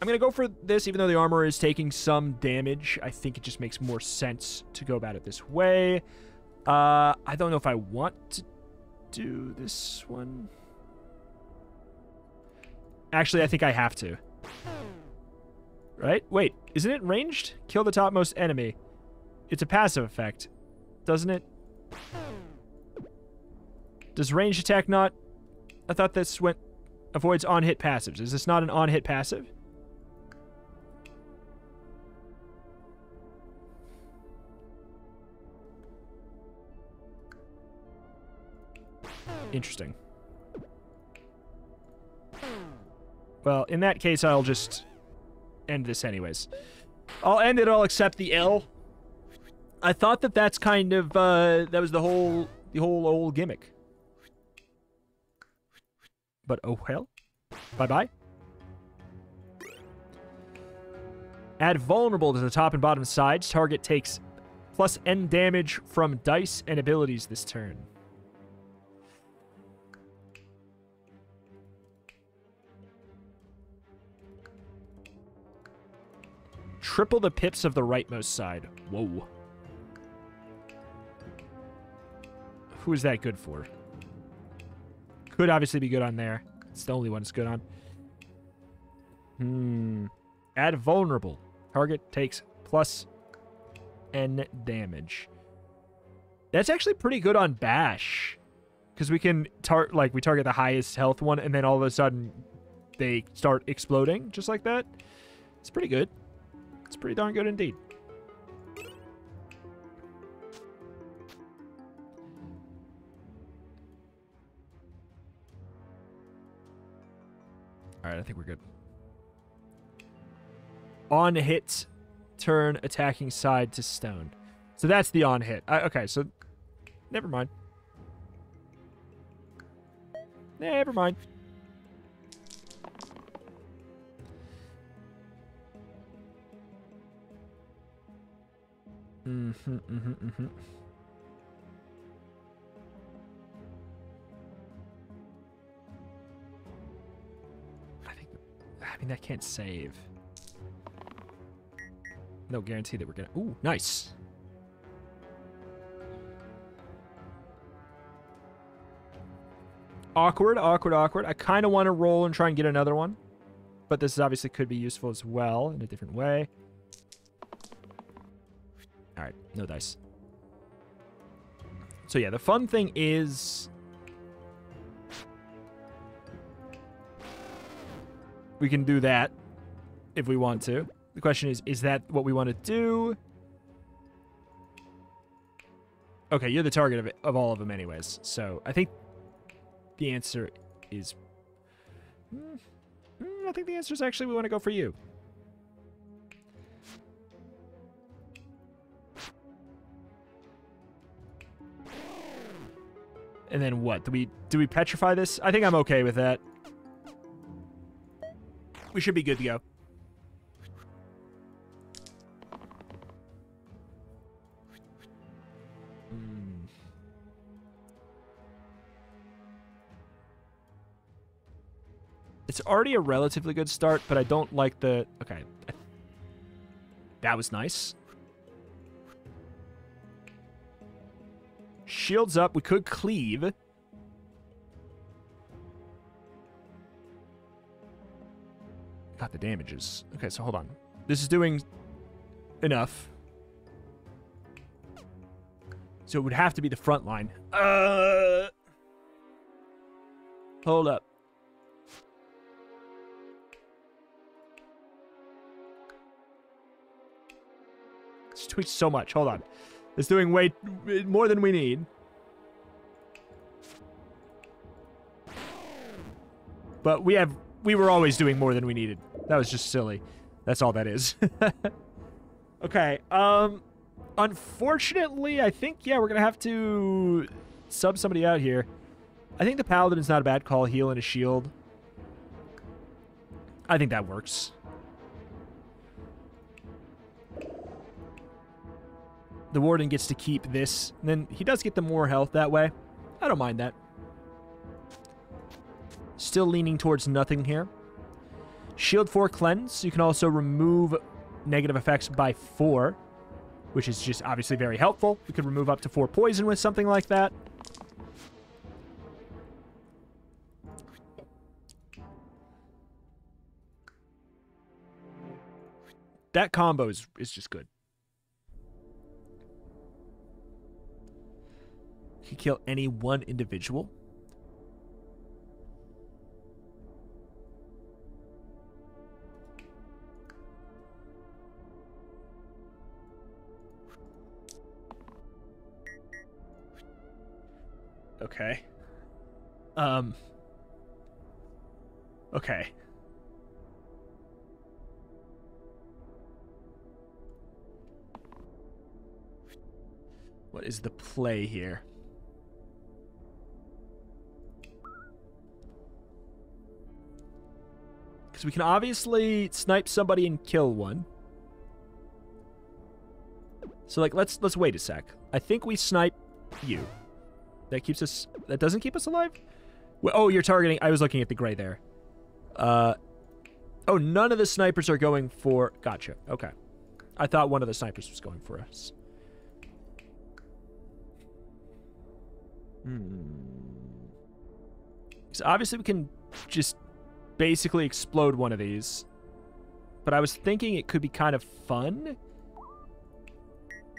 I'm gonna go for this, even though the armor is taking some damage. I think it just makes more sense to go about it this way. Uh, I don't know if I want to do this one. Actually, I think I have to. Right? Wait, isn't it ranged? Kill the topmost enemy. It's a passive effect, doesn't it? Does ranged attack not... I thought this went... Avoids on-hit passives. Is this not an on-hit passive? Interesting. Well, in that case, I'll just end this anyways. I'll end it all except the L. I thought that that's kind of, uh, that was the whole, the whole old gimmick. But oh hell. Bye-bye. Add vulnerable to the top and bottom sides. Target takes plus N damage from dice and abilities this turn. Triple the pips of the rightmost side. Whoa. Who is that good for? Could obviously be good on there. It's the only one it's good on. Hmm. Add vulnerable. Target takes plus N damage. That's actually pretty good on bash. Because we can tar like we target the highest health one, and then all of a sudden they start exploding just like that. It's pretty good. It's pretty darn good indeed. All right, I think we're good. On hit, turn attacking side to stone. So that's the on hit. I, okay, so never mind. Never mind. Mm-hmm, mm-hmm, mm-hmm. I think... I mean, that can't save. No guarantee that we're gonna... Ooh, nice! Awkward, awkward, awkward. I kind of want to roll and try and get another one. But this obviously could be useful as well in a different way. All right, no dice. So yeah, the fun thing is we can do that if we want to. The question is, is that what we want to do? Okay, you're the target of, it, of all of them anyways. So I think the answer is... Mm, I think the answer is actually we want to go for you. And then what? Do we do we petrify this? I think I'm okay with that. We should be good to go. Mm. It's already a relatively good start, but I don't like the... Okay. I That was nice. Shields up. We could cleave. Got the damages. Okay, so hold on. This is doing enough. So it would have to be the front line. Uh, hold up. It's tweaked so much. Hold on. It's doing way more than we need. But we have... We were always doing more than we needed. That was just silly. That's all that is. Okay. Um, unfortunately, I think, yeah, we're going to have to sub somebody out here. I think the Paladin is not a bad call. Heal and a shield. I think that works. The Warden gets to keep this. And then he does get the more health that way. I don't mind that. Still leaning towards nothing here. Shield four cleanse. You can also remove negative effects by four, which is just obviously very helpful. We could remove up to four poison with something like that. That combo is, is just good. You can kill any one individual. Okay. Um. Okay. What is the play here? Because we can obviously snipe somebody and kill one. So, like, let's let's wait a sec. I think we snipe you. That keeps us... That doesn't keep us alive? Well, oh, you're targeting... I was looking at the gray there. Uh, oh, none of the snipers are going for... Gotcha. Okay. I thought one of the snipers was going for us. Hmm. So obviously we can just basically explode one of these. But I was thinking it could be kind of fun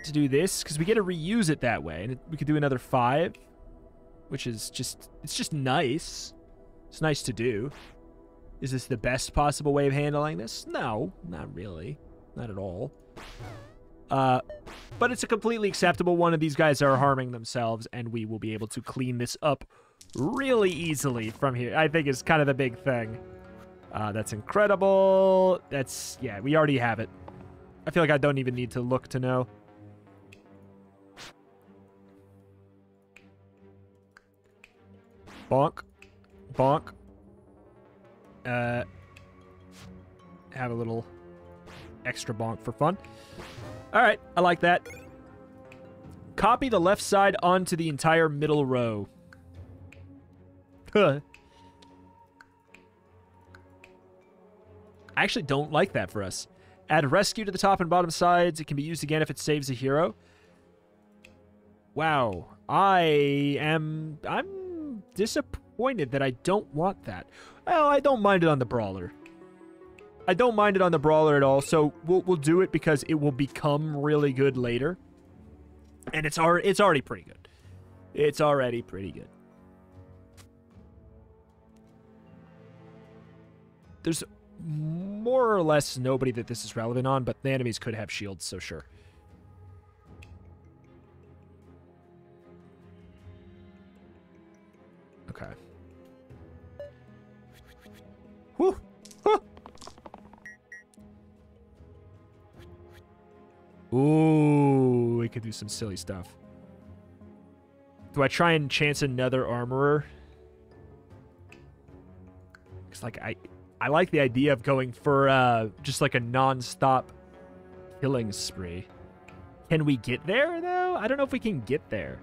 to do this, because we get to reuse it that way. And we could do another five. Which is just, it's just nice. It's nice to do. Is this the best possible way of handling this? No, not really. Not at all. Uh, but it's a completely acceptable one. Of these guys are harming themselves, and we will be able to clean this up really easily from here. I think is kind of the big thing. Uh, that's incredible. That's, yeah, we already have it. I feel like I don't even need to look to know. Bonk. Bonk. Uh, have a little extra bonk for fun. All right. I like that. Copy the left side onto the entire middle row. Huh. I actually don't like that for us. Add rescue to the top and bottom sides. It can be used again if it saves a hero. Wow. I am... I'm... disappointed that I don't want that. Well, I don't mind it on the brawler. I don't mind it on the brawler at all, so we'll, we'll do it because it will become really good later. And it's, al it's already pretty good. It's already pretty good. There's more or less nobody that this is relevant on, but the enemies could have shields, so sure. Okay. Whew. Huh. Ooh, we could do some silly stuff. Do I try and chance another armorer? Because like I, I like the idea of going for uh, just like a non-stop killing spree. Can we get there though? I don't know if we can get there.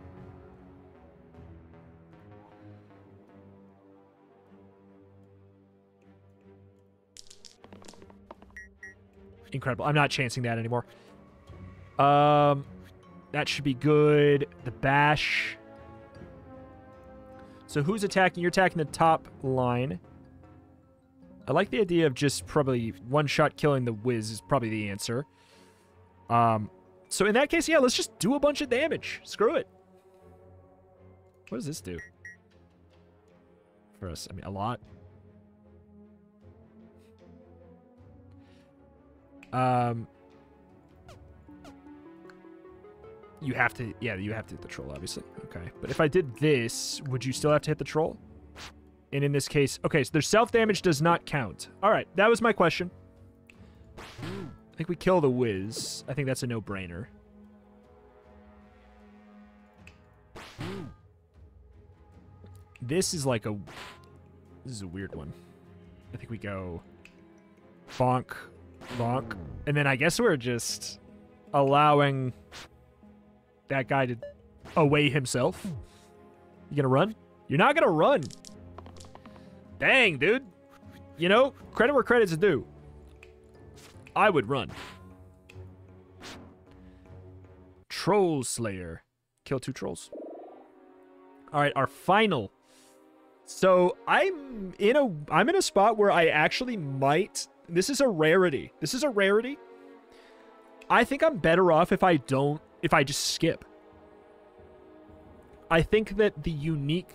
incredible. I'm not chancing that anymore. Um, that should be good. The bash. So who's attacking? You're attacking the top line. I like the idea of just probably one-shot killing the Wiz is probably the answer. Um, so in that case, yeah, let's just do a bunch of damage. Screw it. What does this do for us? I mean, a lot. Um, you have to, yeah, you have to hit the troll, obviously. Okay, but if I did this, would you still have to hit the troll? And in this case, okay, so their self-damage does not count. All right, that was my question. I think we kill the Wiz. I think that's a no-brainer. This is like a... This is a weird one. I think we go... Bonk. Bonk. And then I guess we're just allowing that guy to away himself. You gonna run? You're not gonna run! Dang, dude. You know, credit where credit's due. I would run. Troll Slayer. Kill two trolls. All right, our final. So I'm in a I'm in a spot where I actually might... This is a rarity. This is a rarity. I think I'm better off if I don't... If I just skip. I think that the unique...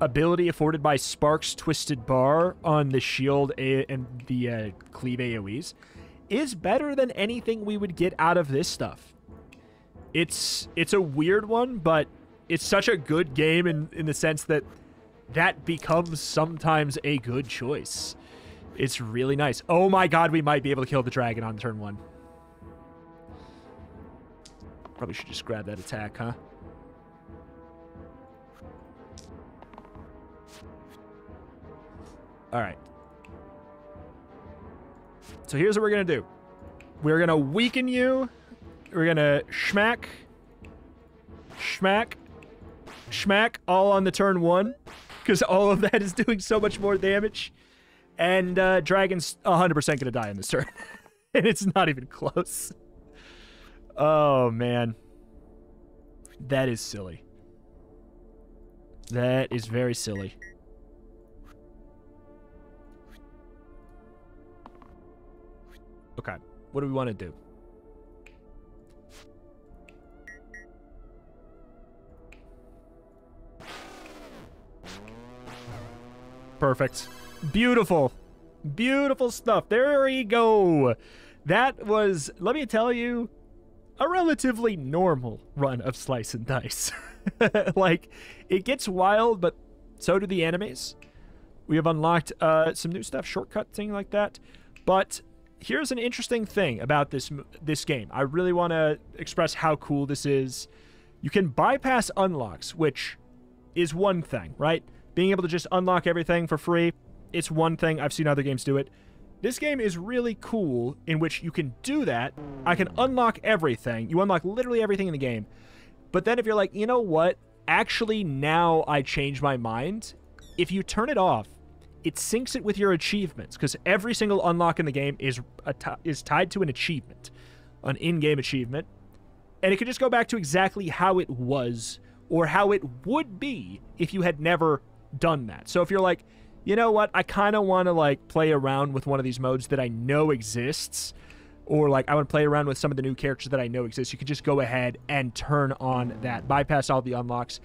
ability afforded by Spark's Twisted Bar on the shield a and the uh, cleave AoEs is better than anything we would get out of this stuff. It's it's a weird one, but it's such a good game in, in the sense that that becomes sometimes a good choice. It's really nice. Oh my god, we might be able to kill the dragon on turn one. Probably should just grab that attack, huh? All right. So here's what we're going to do. We're going to weaken you. We're going to schmack. Schmack. Schmack all on the turn one. Because all of that is doing so much more damage. And uh, Dragon's one hundred percent going to die in this turn. And it's not even close. Oh, man. That is silly. That is very silly. Okay, what do we want to do? Perfect. Beautiful. Beautiful stuff. There we go. That was, let me tell you, a relatively normal run of Slice and Dice. Like, it gets wild, but so do the enemies. We have unlocked uh, some new stuff, shortcut, thing like that. But... here's an interesting thing about this this game. I really want to express how cool this is. You can bypass unlocks, which is one thing, right? Being able to just unlock everything for free, it's one thing. I've seen other games do it. This game is really cool in which you can do that. I can unlock everything. You unlock literally everything in the game. But then if you're like, you know what? Actually, now I change my mind. If you turn it off, it syncs it with your achievements, because every single unlock in the game is a is tied to an achievement, an in-game achievement, and it can just go back to exactly how it was or how it would be if you had never done that. So if you're like, you know what, I kind of want to like play around with one of these modes that I know exists, or like I want to play around with some of the new characters that I know exist, you can just go ahead and turn on that, bypass all the unlocks,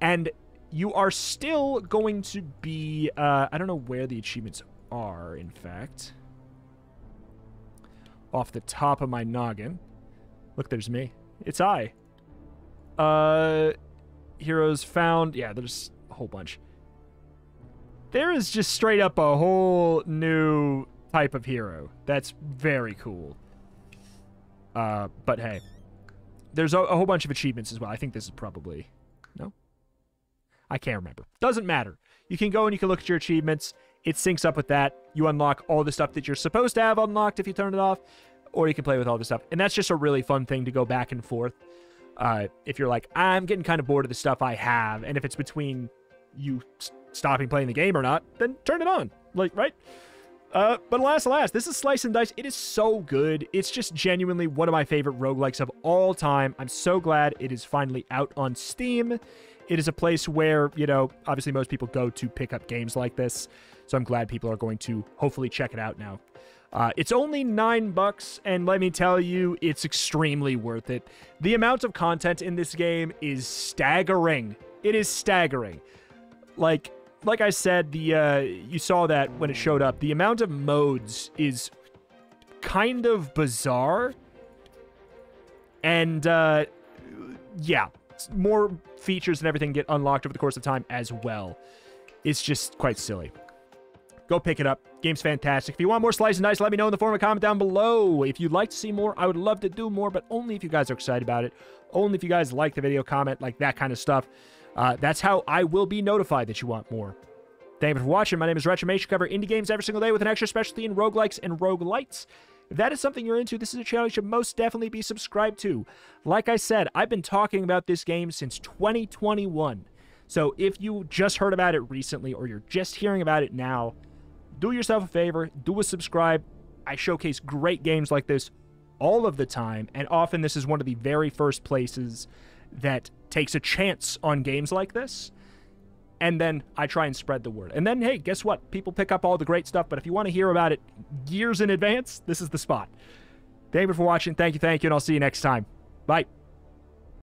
and you are still going to be... Uh, I don't know where the achievements are, in fact. Off the top of my noggin. Look, there's me. It's I. Uh, heroes found. Yeah, there's a whole bunch. There is just straight up a whole new type of hero. That's very cool. Uh, but hey. There's a, a whole bunch of achievements as well. I think this is probably... No? I can't remember. Doesn't matter. You can go and you can look at your achievements. It syncs up with that. You unlock all the stuff that you're supposed to have unlocked if you turn it off, or you can play with all this stuff. And that's just a really fun thing to go back and forth. Uh, if you're like, I'm getting kind of bored of the stuff I have, and if it's between you stopping playing the game or not, then turn it on. Like, right? Uh, but last, last, this is Slice and Dice. It is so good. It's just genuinely one of my favorite roguelikes of all time. I'm so glad it is finally out on Steam. It is a place where, you know, obviously most people go to pick up games like this. So I'm glad people are going to hopefully check it out now. Uh, it's only nine bucks, and let me tell you, it's extremely worth it. The amount of content in this game is staggering. It is staggering. Like, like I said, the uh, you saw that when it showed up. The amount of modes is kind of bizarre. And, uh, yeah, more features and everything get unlocked over the course of time as well. It's just quite silly. Go pick it up. Game's fantastic. If you want more Slice and Dice, let me know in the form of a comment down below. If you'd like to see more, I would love to do more, but only if you guys are excited about it. Only if you guys like the video, comment, like that kind of stuff. Uh, that's how I will be notified that you want more. Thank you for watching. My name is RetroMation. Cover indie games every single day with an extra specialty in roguelikes and roguelites. If that is something you're into, this is a channel you should most definitely be subscribed to. Like I said, I've been talking about this game since twenty twenty-one. So if you just heard about it recently or you're just hearing about it now, do yourself a favor, do a subscribe. I showcase great games like this all of the time, and often this is one of the very first places that takes a chance on games like this, and then I try and spread the word. And then, hey, guess what? People pick up all the great stuff, but if you want to hear about it years in advance, this is the spot. Thank you for watching. Thank you, thank you, and I'll see you next time. Bye.